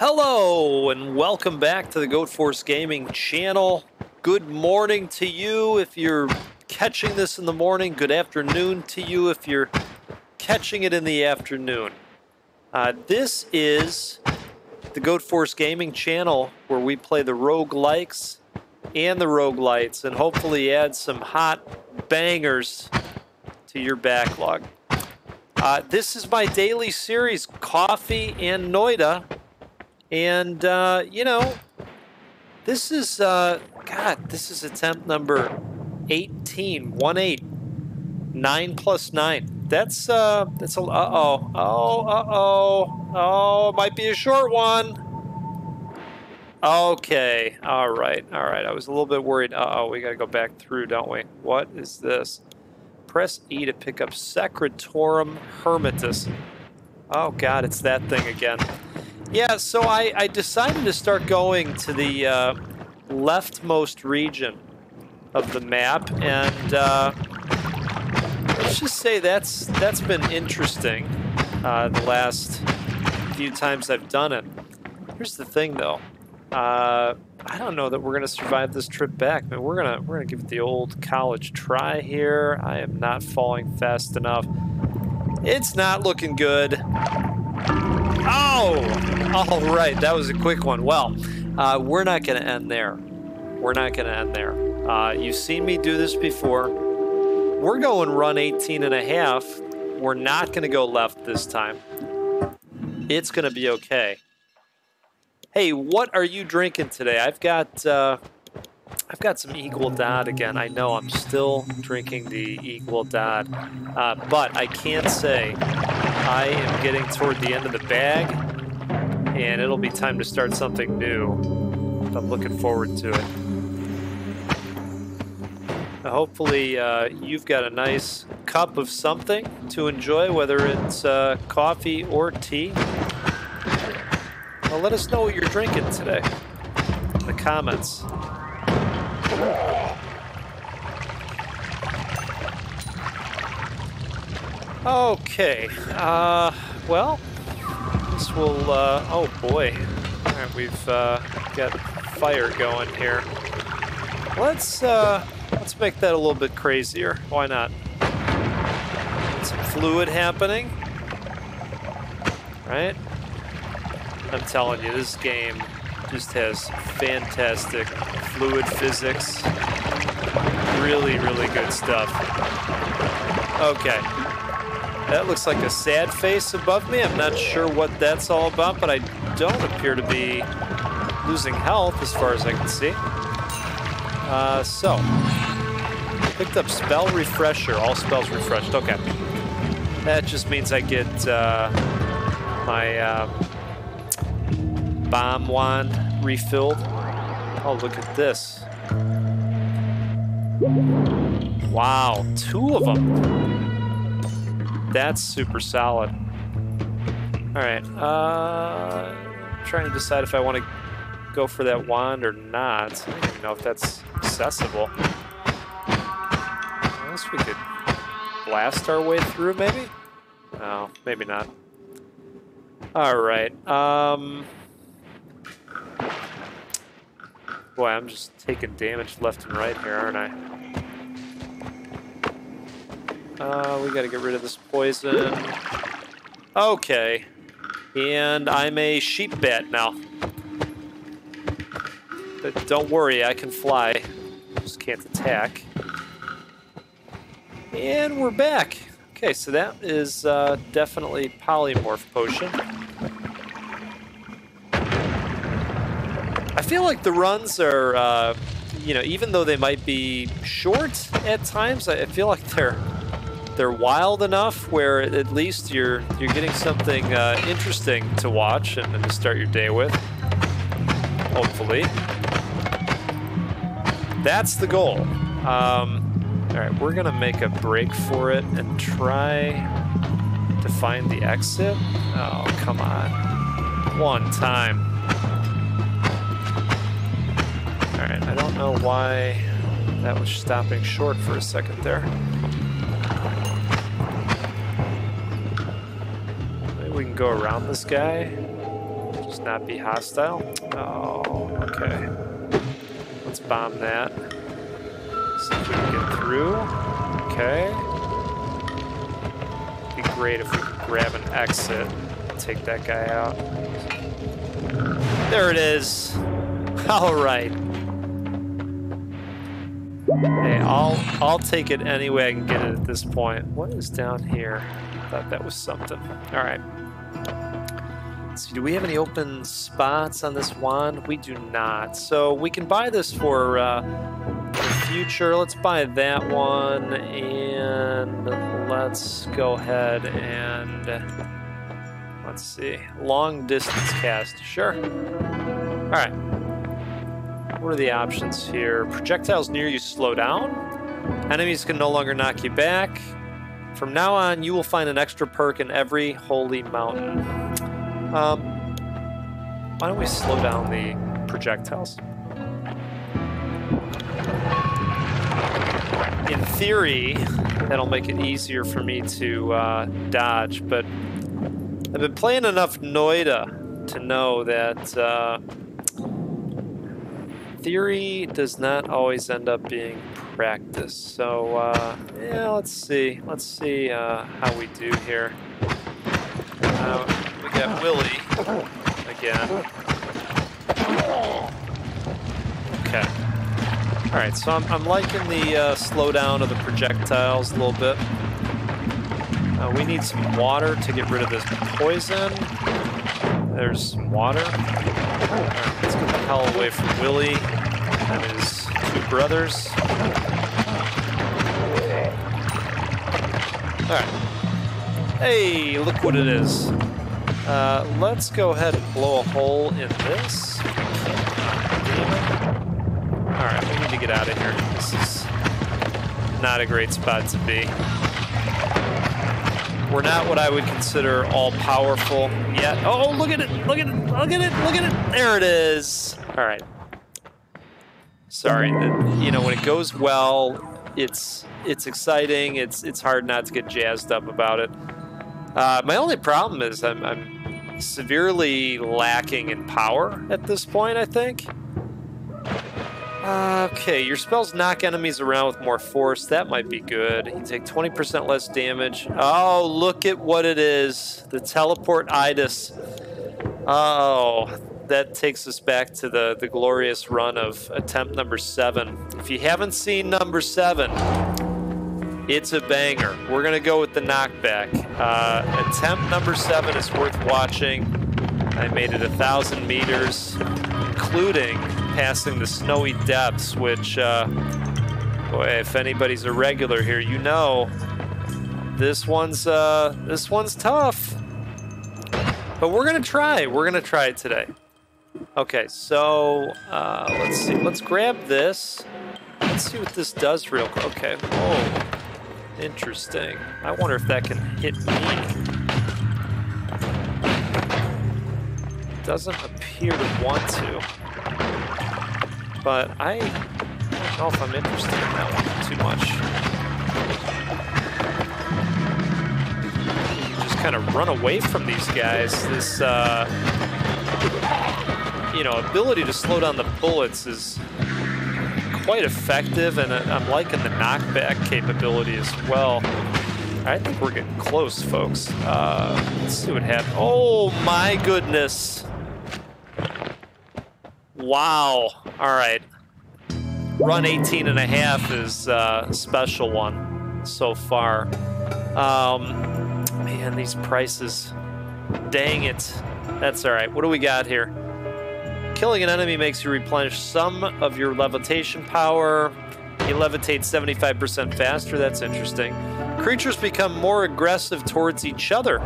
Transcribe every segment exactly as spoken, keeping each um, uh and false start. Hello and welcome back to the Goat Force Gaming channel. Good morning to you if you're catching this in the morning. Good afternoon to you if you're catching it in the afternoon. Uh, this is the Goat Force Gaming channel where we play the roguelikes and the roguelites and hopefully add some hot bangers to your backlog. Uh, this is my daily series, Coffee and Noita. And, uh, you know, this is, uh, God, this is attempt number eighteen, one eight, nine plus nine. That's, uh, that's a, uh-oh, oh, uh-oh, oh, might be a short one. Okay, all right, all right, I was a little bit worried. Uh-oh, we gotta go back through, don't we? What is this? Press E to pick up Secretorum Hermitus. Oh, God, it's that thing again. Yeah, so I, I decided to start going to the uh, leftmost region of the map, and uh, let's just say that's that's been interesting uh, the last few times I've done it. Here's the thing, though. Uh, I don't know that we're gonna survive this trip back. I mean, we're gonna we're gonna give it the old college try here. I am not falling fast enough. It's not looking good. Oh! All right, that was a quick one. Well, uh, we're not going to end there. We're not going to end there. Uh, you've seen me do this before. We're going run eighteen and a half. We're not going to go left this time. It's going to be okay. Hey, what are you drinking today? I've got uh, I've got some Equal Dot again. I know I'm still drinking the Equal Dot, uh, but I can't say I am getting toward the end of the bag, and it'll be time to start something new. I'm looking forward to it. Now, hopefully uh, you've got a nice cup of something to enjoy, whether it's uh, coffee or tea. Well, let us know what you're drinking today in the comments. Okay, uh, well, this will, uh, oh boy, all right, we've uh, got fire going here. Let's, uh, let's make that a little bit crazier. Why not? Some fluid happening, right? I'm telling you, this game just has fantastic fluid physics. Really, really good stuff. Okay. That looks like a sad face above me. I'm not sure what that's all about, but I don't appear to be losing health as far as I can see. Uh, so, picked up spell refresher. All spells refreshed. Okay. That just means I get uh, my uh, bomb wand refilled. Oh, look at this. Wow, two of them. That's super solid. All right, uh, I'm trying to decide if I want to go for that wand or not. I don't even know if that's accessible. I guess we could blast our way through, maybe? No, maybe not. All right. Um, boy, I'm just taking damage left and right here, aren't I? Uh, we gotta get rid of this poison. Okay. And I'm a sheep bat now. But don't worry, I can fly. Just can't attack. And we're back. Okay, so that is uh, definitely polymorph potion. I feel like the runs are, uh, you know, even though they might be short at times, I feel like they're... They're wild enough where at least you're you're getting something uh, interesting to watch and, and to start your day with. Hopefully, that's the goal. Um, all right, we're gonna make a break for it and try to find the exit. Oh, come on! One time. All right, I don't know why that was stopping short for a second there. We can go around this guy. Just does not be hostile. Oh, okay. Let's bomb that. See if we can get through. Okay. It'd be great if we could grab an exit and take that guy out. There it is. All right. Hey, I'll, I'll take it any way I can get it at this point. What is down here? I thought that was something. All right. So do we have any open spots on this wand? We do not. So we can buy this for uh, the future. Let's buy that one, and let's go ahead and let's see. Long distance cast. Sure. All right. What are the options here? Projectiles near you slow down. Enemies can no longer knock you back. From now on, you will find an extra perk in every holy mountain. Um, why don't we slow down the projectiles? In theory, that'll make it easier for me to uh, dodge, but I've been playing enough Noita to know that uh, theory does not always end up being practice. So, uh, yeah, let's see. Let's see uh, how we do here. Uh, we got Willy again. Okay. All right, so I'm, I'm liking the uh, slowdown of the projectiles a little bit. Uh, we need some water to get rid of this poison. There's some water. All right, let's get the hell away from Willy and his two brothers. All right. Hey, look what it is. Uh, let's go ahead and blow a hole in this. All right, we need to get out of here. This is not a great spot to be. We're not what I would consider all-powerful yet. Oh, look at it! Look at it! Look at it! Look at it! There it is! All right. Sorry. You know, when it goes well, it's it's exciting. It's it's hard not to get jazzed up about it. Uh, my only problem is I'm, I'm severely lacking in power at this point, I think. Uh, okay, your spells knock enemies around with more force. That might be good. You take twenty percent less damage. Oh, look at what it is. The Teleport-itis. Oh, that takes us back to the, the glorious run of attempt number seven. If you haven't seen number seven, it's a banger. We're going to go with the knockback. Uh, attempt number seven is worth watching. I made it one thousand meters, including passing the snowy depths, which, uh, boy, if anybody's a regular here, you know, this one's uh, this one's tough. But we're gonna try. We're gonna try it today. Okay, so uh, let's see. Let's grab this. Let's see what this does real quick. Okay. Whoa. Interesting. I wonder if that can hit me. Doesn't appear to want to. But I don't know if I'm interested in that one too much. You just kind of run away from these guys. This, uh, you know, ability to slow down the bullets is quite effective, and I'm liking the knockback capability as well. I think we're getting close, folks. Uh, let's see what happens. Oh, my goodness. Wow. All right. Run eighteen and a half is uh, a special one so far. Um, man, these prices. Dang it. That's all right. What do we got here? Killing an enemy makes you replenish some of your levitation power. You levitate seventy-five percent faster. That's interesting. Creatures become more aggressive towards each other.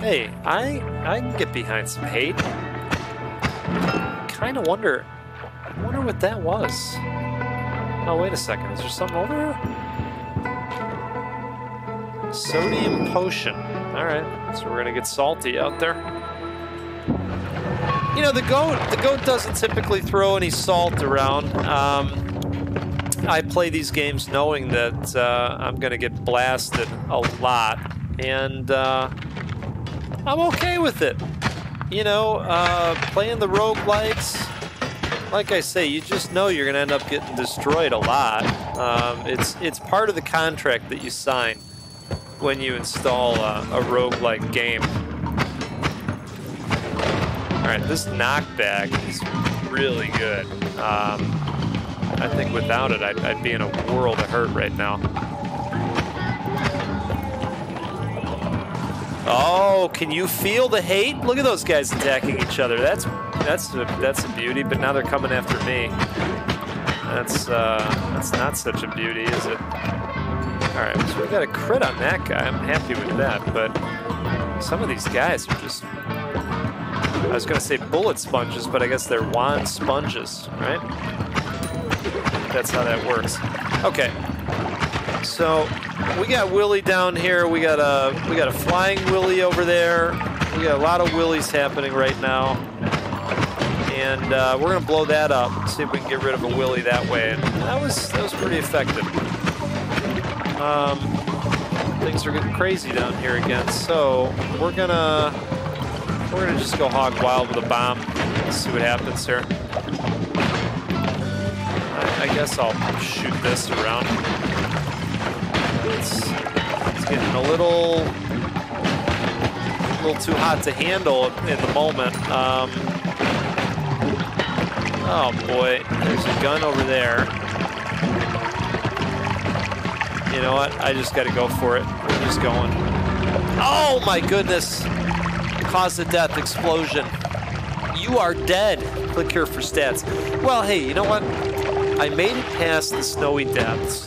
Hey, I, I can get behind some hate. Kind of wonder, I wonder what that was. Oh, wait a second, is there something over here? Sodium potion. All right, so we're gonna get salty out there. You know, the goat, the goat doesn't typically throw any salt around. Um, I play these games knowing that uh, I'm gonna get blasted a lot, and uh, I'm okay with it. you know, uh, playing the roguelikes, like I say, you just know you're going to end up getting destroyed a lot. Um, it's, it's part of the contract that you sign when you install a, a roguelike game. All right, this knockback is really good. Um, I think without it, I'd, I'd be in a world of hurt right now. Oh, can you feel the hate? Look at those guys attacking each other. That's that's a, that's a beauty. But now they're coming after me. That's uh, that's not such a beauty, is it? All right, so we got a crit on that guy. I'm happy with that. But some of these guys are just. I was gonna say bullet sponges, but I guess they're wand sponges, right? That's how that works. Okay. So we got Willy down here. We got a we got a flying Willy over there. We got a lot of Willies happening right now, and uh, we're gonna blow that up. See if we can get rid of a Willy that way. And that was that was pretty effective. Um, things are getting crazy down here again. So we're gonna we're gonna just go hog wild with a bomb. Let's see what happens here. I, I guess I'll shoot this around. It's, it's getting a little, a little too hot to handle in the moment. Um, oh boy, there's a gun over there. You know what? I just got to go for it. We're just going. Oh my goodness! Cause of death explosion. You are dead. Click here for stats. Well, hey, you know what? I made it past the snowy depths.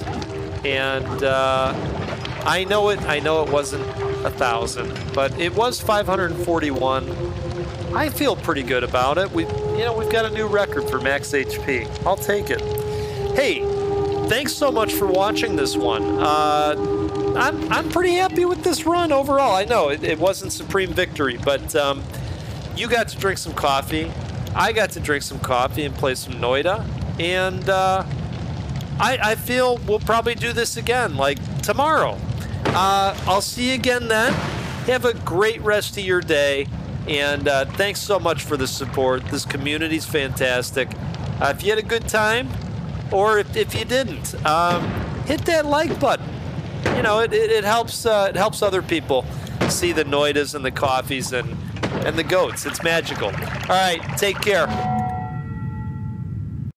And uh, I know it. I know it wasn't a thousand, but it was five hundred forty-one. I feel pretty good about it. We, you know, we've got a new record for max H P. I'll take it. Hey, thanks so much for watching this one. Uh, I'm I'm pretty happy with this run overall. I know it, it wasn't supreme victory, but um, you got to drink some coffee. I got to drink some coffee and play some Noita, and. Uh, I, I feel we'll probably do this again, like tomorrow. Uh, I'll see you again then. Have a great rest of your day, and uh, thanks so much for the support. This community's fantastic. Uh, if you had a good time, or if, if you didn't, um, hit that like button. You know, it, it, it helps. Uh, it helps other people see the Noitas and the coffees and and the goats. It's magical. All right, take care.